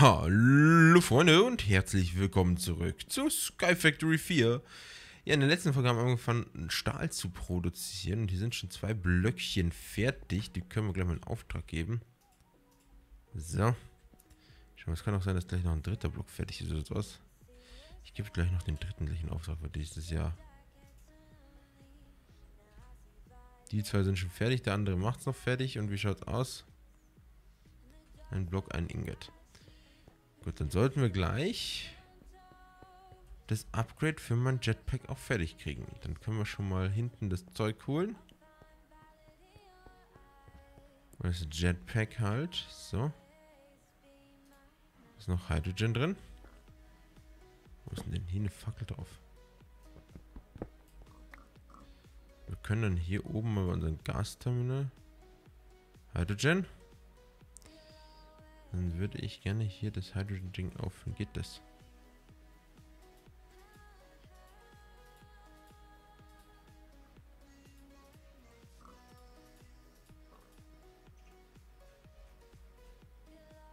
Hallo Freunde und herzlich willkommen zurück zu Sky Factory 4. Ja, in der letzten Folge haben wir angefangen, Stahl zu produzieren. Und hier sind schon zwei Blöckchen fertig. Die können wir gleich mal in Auftrag geben. So. Es kann auch sein, dass gleich noch ein dritter Block fertig ist oder sowas. Ich gebe gleich noch den dritten gleich in Auftrag für dieses Jahr. Die zwei sind schon fertig, der andere macht es noch fertig. Und wie schaut's aus? Ein Block, ein Ingot. Gut, dann sollten wir gleich das Upgrade für mein Jetpack auch fertig kriegen. Dann können wir schon mal hinten das Zeug holen. Das Jetpack halt. So. Ist noch Hydrogen drin. Wo ist denn hier eine Fackel drauf? Wir können dann hier oben mal unseren Gasterminal. Hydrogen. Dann würde ich gerne hier das Hydrogen-Ding auffüllen. Geht das?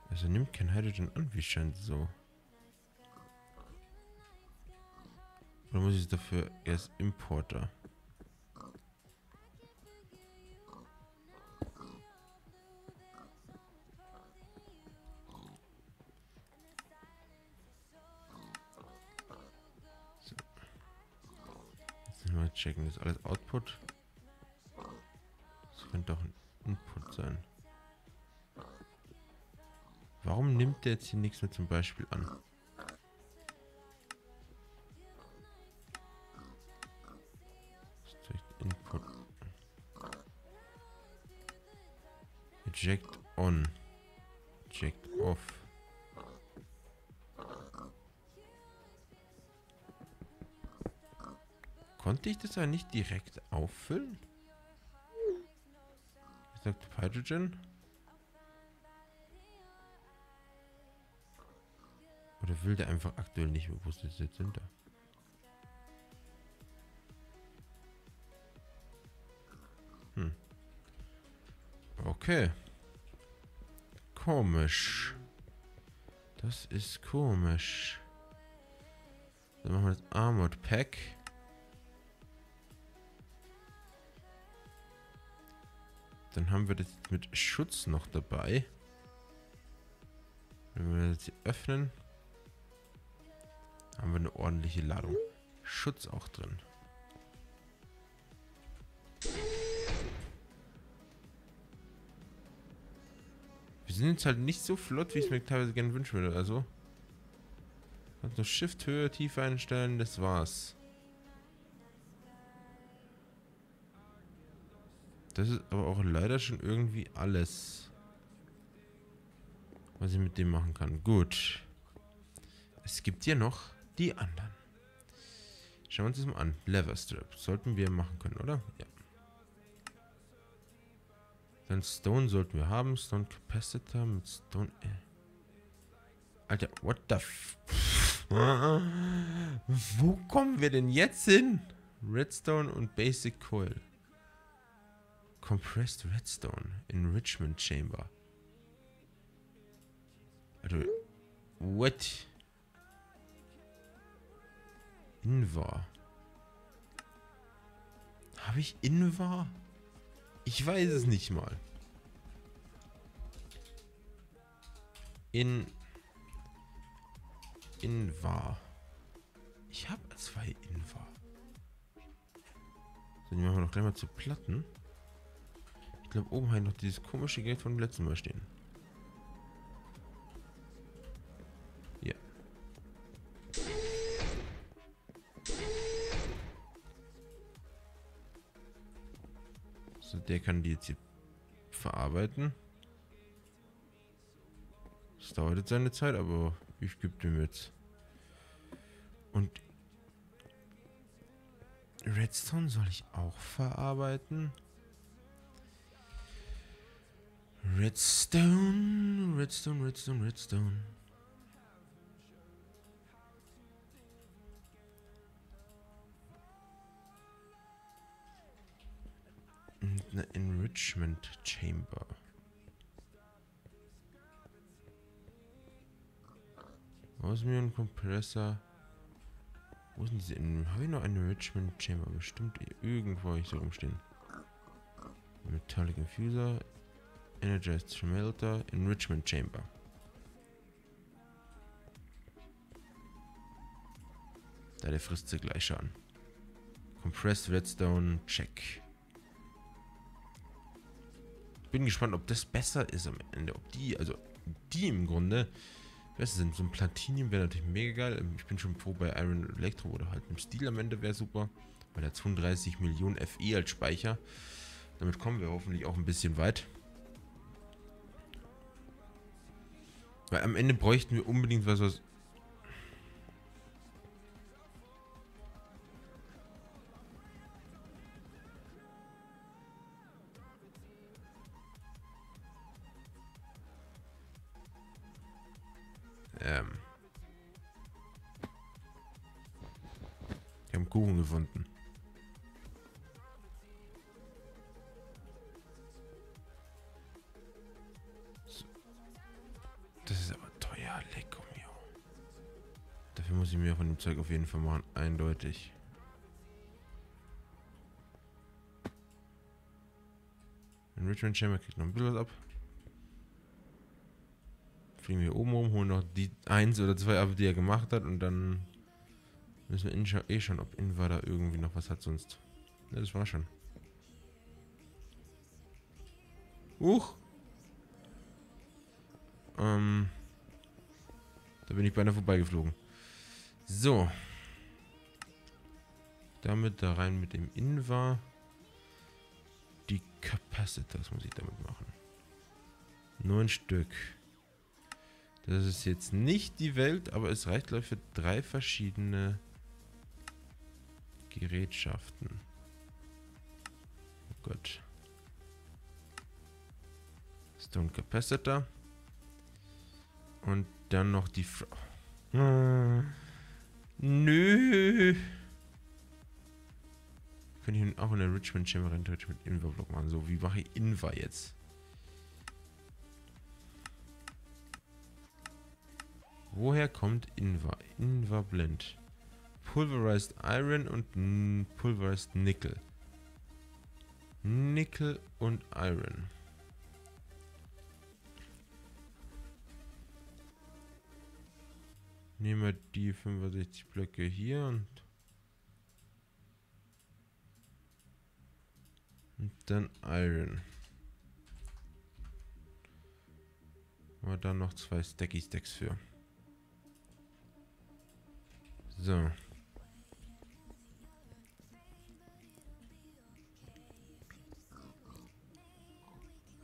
Also nimmt kein Hydrogen an, wie scheint so. Oder muss ich es dafür erst Importer? Checken, das ist alles Output. Das könnte auch ein Input sein. Warum nimmt der jetzt hier nichts mehr zum Beispiel an? Input. Eject on. Eject off. Konnte ich das ja nicht direkt auffüllen? Ich sagte Pyrogen. Oder will der einfach aktuell nicht mehr, wo sie jetzt sind da? Hm. Okay. Komisch. Das ist komisch. Dann machen wir das Armored Pack. Dann haben wir das mit Schutz noch dabei. Wenn wir das jetzt hier öffnen, haben wir eine ordentliche Ladung. Schutz auch drin. Wir sind jetzt halt nicht so flott, wie ich es mir teilweise gerne wünschen würde. Also, kannst du Shift, Höhe, Tiefe einstellen, das war's. Das ist aber auch leider schon irgendwie alles, was ich mit dem machen kann. Gut. Es gibt hier noch die anderen. Schauen wir uns das mal an. Leatherstrip. Sollten wir machen können, oder? Ja. Dann Stone sollten wir haben. Stone Capacitor mit Stone... Alter, what the... Wo kommen wir denn jetzt hin? Redstone und Basic Coil. Compressed Redstone, Enrichment Chamber. Also, what? Invar. Habe ich Invar? Ich weiß es nicht mal. Invar. Ich habe zwei Invar. So, die machen wir doch gleich mal zu Platten. Ich glaube, oben hat noch dieses komische Geld von dem letzten Mal stehen. Ja. So, der kann die jetzt hier verarbeiten. Das dauert jetzt seine Zeit, aber ich gebe dem jetzt. Und Redstone soll ich auch verarbeiten? Redstone, Redstone, Redstone, Redstone. Eine Enrichment Chamber. Osmium Kompressor. Wo sind diese? Habe ich noch eine Enrichment Chamber? Bestimmt irgendwo hier rumstehen. Metallic Infuser. Energized Melter. Enrichment Chamber. Da, der frisst sie gleich an. Compressed Redstone. Check. Bin gespannt, ob das besser ist am Ende. Ob die, also die im Grunde besser sind. So ein Platinum wäre natürlich mega geil. Ich bin schon froh bei Iron Electro oder halt im Stil am Ende wäre super. Weil er 32 Millionen FE als Speicher. Damit kommen wir hoffentlich auch ein bisschen weit. Weil am Ende bräuchten wir unbedingt was. Wir haben Kuchen gefunden. So. Das ist aber teuer, lecker mir. Dafür muss ich mir von dem Zeug auf jeden Fall machen, eindeutig. Enrichment Chamber kriegt noch ein bisschen was ab. Fliegen wir oben rum, holen noch die 1 oder 2 ab, die er gemacht hat, und dann müssen wir eh schon, ob Invar da irgendwie noch was hat sonst. Ja, das war schon. Huch! Da bin ich beinahe vorbeigeflogen. So. Damit da rein mit dem Invar. Die Capacitors muss ich damit machen. 9 Stück. Das ist jetzt nicht die Welt, aber es reicht, glaube ich, für 3 verschiedene Gerätschaften. Oh Gott. Stone Capacitor. Und dann noch die Frau. Nö. Könnte ich auch in der Richmond Chamber rein theoretisch mit Invar-Block machen. So, wie mache ich Invar jetzt? Woher kommt Invar? Invar Blend. Pulverized Iron und Pulverized Nickel. Nickel und Iron. Nehmen wir die 65 Blöcke hier und dann Iron. Aber dann noch 2 Stacky Stacks für. So.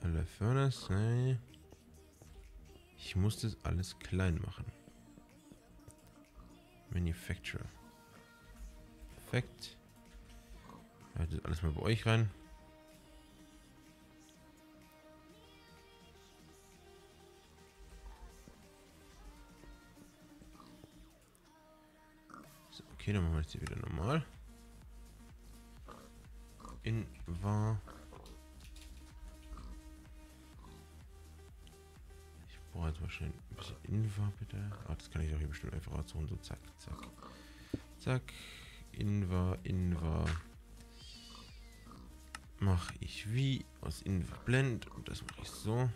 Alle Furnace. Nee. Ich muss das alles klein machen. Manufacturer. Perfekt. Haltet alles mal bei euch rein. Okay, dann machen wir jetzt hier wieder normal. Invar. Ich brauche jetzt wahrscheinlich ein bisschen Invar, bitte. Ah, das kann ich auch hier bestimmt einfach rausholen. So, zack, zack. Zack. Invar, Invar. Mache ich wie? Aus Invar Blend. Und das mache ich so.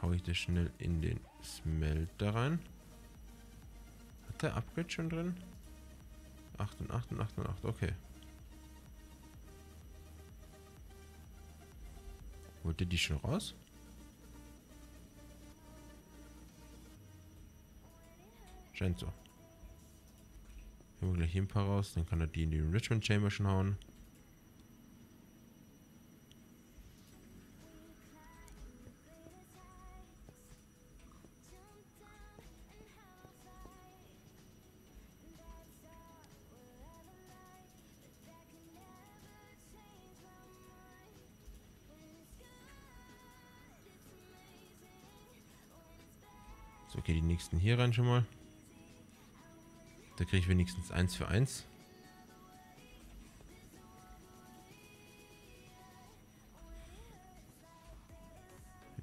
Hau ich das schnell in den Smelter rein. Hat der Upgrade schon drin? 8 und 8 und 8 und 8, okay. Holt ihr die schon raus? Scheint so. Nehmen wir gleich hier ein paar raus, dann kann er die in die Enrichment Chamber schon hauen. Okay, die nächsten hier rein schon mal. Da kriege ich wenigstens 1 für 1.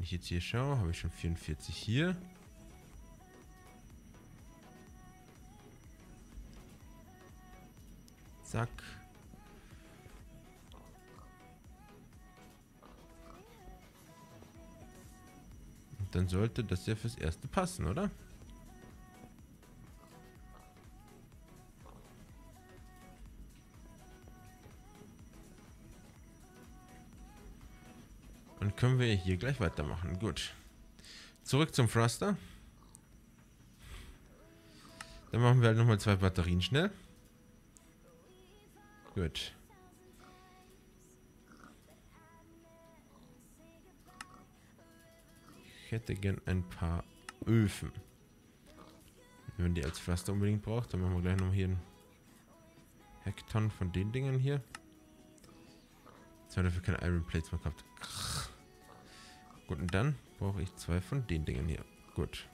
Wenn ich jetzt hier schaue, habe ich schon 44 hier. Zack. Und dann sollte das ja fürs Erste passen, oder? Dann können wir hier gleich weitermachen. Gut. Zurück zum Thruster. Dann machen wir halt nochmal 2 Batterien schnell. Gut. Ich hätte gern ein paar Öfen. Wenn man die als Thruster unbedingt braucht, dann machen wir gleich noch hier einen Hekton von den Dingern hier. Jetzt haben wir dafür keine Iron Plates mehr gehabt. Gut, und dann brauche ich 2 von den Dingen hier. Gut.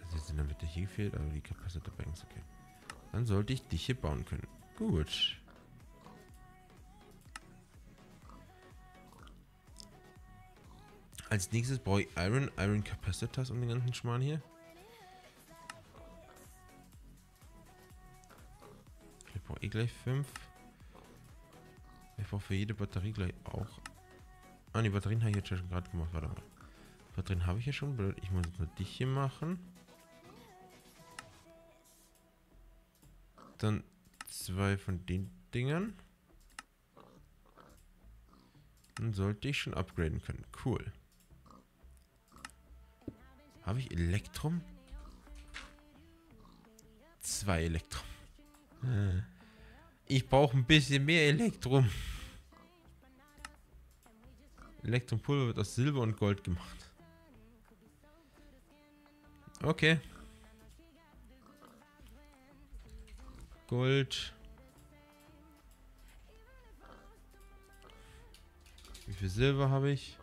Also sind dann bitte hier gefehlt, aber die Capacitor Banks, okay. Dann sollte ich dich hier bauen können. Gut. Als nächstes brauche ich Iron, Iron Capacitors und den ganzen Schmarrn hier. Ich brauche eh gleich 5. Ich brauche für jede Batterie gleich auch. Ah, die Batterien habe ich jetzt schon gerade gemacht. Warte mal. Batterien habe ich ja schon. Ich muss jetzt nur dich hier machen. Dann 2 von den Dingern. Dann sollte ich schon upgraden können. Cool. Habe ich Elektrum? 2 Elektrum. Ich brauche ein bisschen mehr Elektrum. Elektropulver wird aus Silber und Gold gemacht. Okay. Gold. Wie viel Silber habe ich?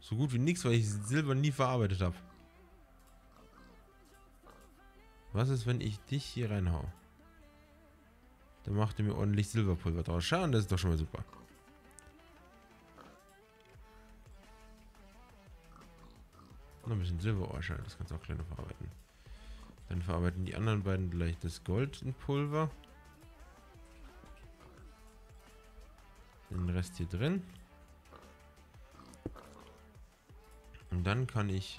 So gut wie nichts, weil ich Silber nie verarbeitet habe. Was ist, wenn ich dich hier reinhau? Dann macht er mir ordentlich Silberpulver draus. Schauen, das ist doch schon mal super. Noch ein bisschen Silberohr, scheint, das kannst du auch kleiner verarbeiten. Dann verarbeiten die anderen beiden gleich das Gold in Pulver. Den Rest hier drin. Und dann kann ich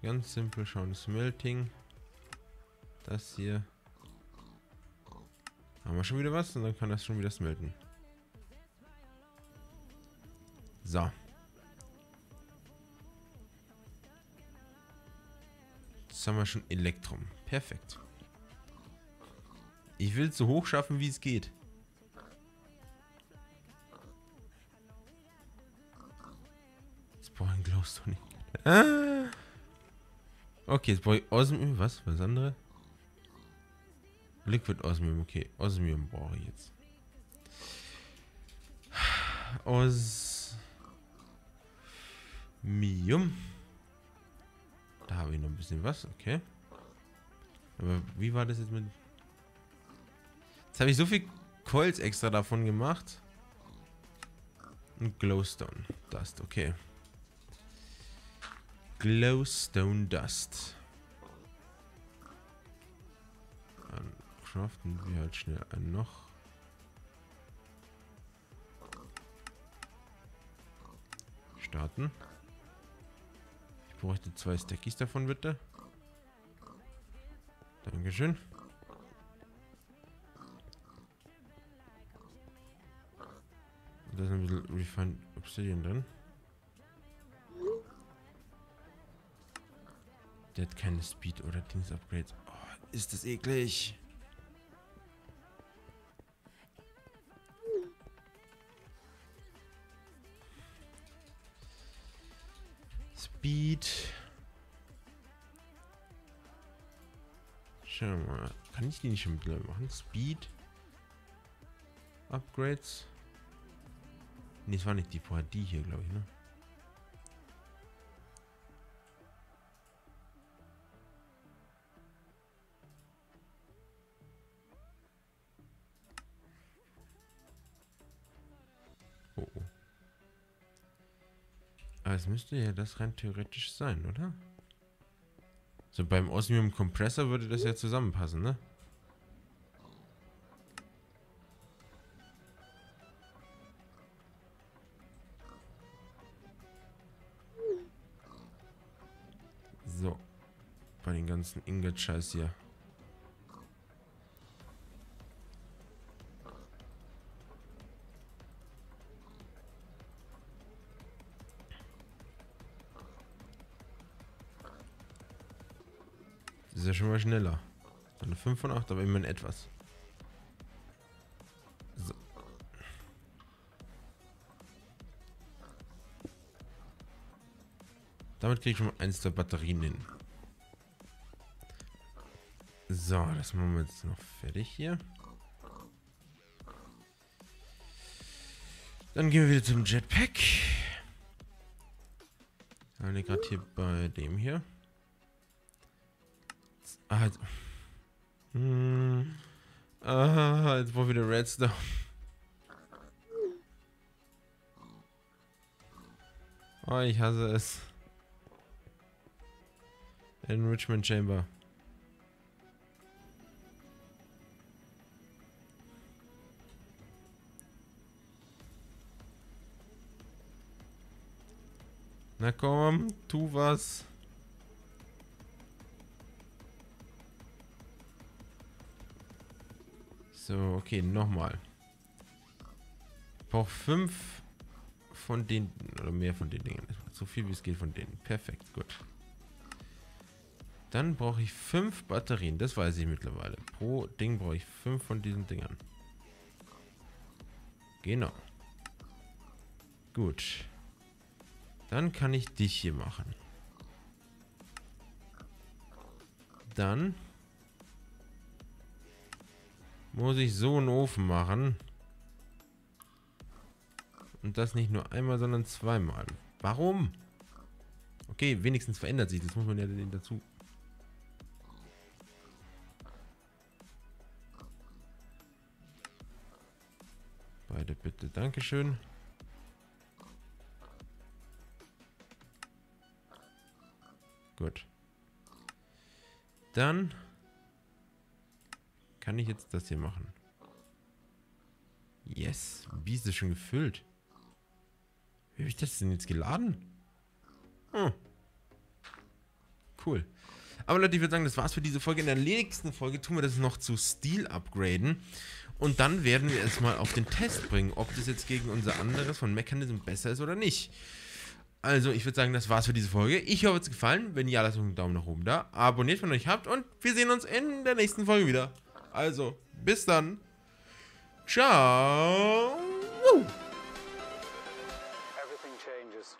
ganz simpel schauen, Smelting. Das hier. Haben wir schon wieder was und dann kann das schon wieder smelten. So. Jetzt haben wir schon Elektrum. Perfekt. Ich will es so hoch schaffen, wie es geht. Jetzt brauche ich einen Glowstone. Ah. Okay, jetzt brauche ich Osmium. Was? Was andere? Liquid Osmium, okay. Osmium brauche ich jetzt. Osmium. Da habe ich noch ein bisschen was, okay. Aber wie war das jetzt mit... Jetzt habe ich so viel Coils extra davon gemacht. Und Glowstone Dust, okay. Glowstone Dust. Craften wir halt schnell einen noch. Starten. Ich bräuchte 2 Stackies davon, bitte. Dankeschön. Da ist ein bisschen Refined Obsidian drin. Der hat keine Speed oder Dings Upgrades. Oh, ist das eklig. Beat. Schau mal. Kann ich die nicht schon mittlerweile machen? Speed. Upgrades. Ne, es war nicht die vorher. Die hier, glaube ich, ne? Aber es müsste ja das rein theoretisch sein, oder? So, beim Osmium Kompressor würde das ja zusammenpassen, ne? So. Bei den ganzen Ingot-Scheiß hier. Das ist ja schon mal schneller. Eine 5 von 8, aber immerhin etwas. So. Damit kriege ich schon mal eins der Batterien hin. So, das machen wir jetzt noch fertig hier. Dann gehen wir wieder zum Jetpack. Wir haben gerade hier bei dem hier. Ah, jetzt. Ah, jetzt brauche ich wieder Redstone. Oh, ich hasse es. Enrichment Chamber. Na komm, tu was. So, okay, nochmal. Ich brauche 5 von den, oder mehr von den Dingen. So viel wie es geht von denen. Perfekt, gut. Dann brauche ich 5 Batterien, das weiß ich mittlerweile. Pro Ding brauche ich 5 von diesen Dingern. Genau. Gut. Dann kann ich dich hier machen. Dann muss ich so einen Ofen machen. Und das nicht nur einmal, sondern zweimal. Warum? Okay, wenigstens verändert sich. Das muss man ja dazu. Beide bitte. Dankeschön. Gut. Dann kann ich jetzt das hier machen. Yes. Wie ist das schon gefüllt? Wie habe ich das denn jetzt geladen? Hm. Cool. Aber Leute, ich würde sagen, das war's für diese Folge. In der nächsten Folge tun wir das noch zu Steel upgraden. Und dann werden wir es mal auf den Test bringen, ob das jetzt gegen unser anderes von Mechanism besser ist oder nicht. Also, ich würde sagen, das war's für diese Folge. Ich hoffe, es hat gefallen. Wenn ja, lasst uns einen Daumen nach oben da. Abonniert, wenn ihr euch habt. Und wir sehen uns in der nächsten Folge wieder. Also, bis dann. Ciao. Everything changes.